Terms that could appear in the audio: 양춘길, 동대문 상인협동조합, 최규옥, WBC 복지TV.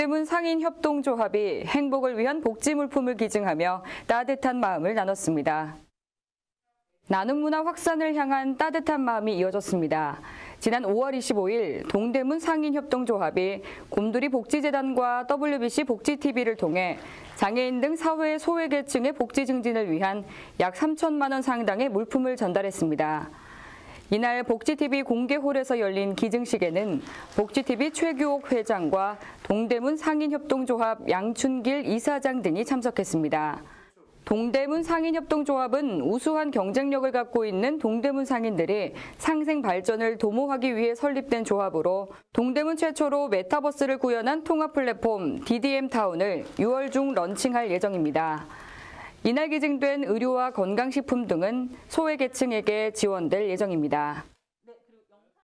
동대문 상인협동조합이 행복을 위한 복지 물품을 기증하며 따뜻한 마음을 나눴습니다. 나눔 문화 확산을 향한 따뜻한 마음이 이어졌습니다. 지난 5월 25일 동대문 상인협동조합이 곰돌이 복지재단과 WBC 복지TV를 통해 장애인 등 사회 소외계층의 복지 증진을 위한 약 3천만 원 상당의 물품을 전달했습니다. 이날 복지TV 공개홀에서 열린 기증식에는 복지TV 최규옥 회장과 동대문 상인협동조합 양춘길 이사장 등이 참석했습니다. 동대문 상인협동조합은 우수한 경쟁력을 갖고 있는 동대문 상인들이 상생 발전을 도모하기 위해 설립된 조합으로 동대문 최초로 메타버스를 구현한 통합 플랫폼 DDM타운을 6월 중 런칭할 예정입니다. 이날 기증된 의료와 건강식품 등은 소외계층에게 지원될 예정입니다.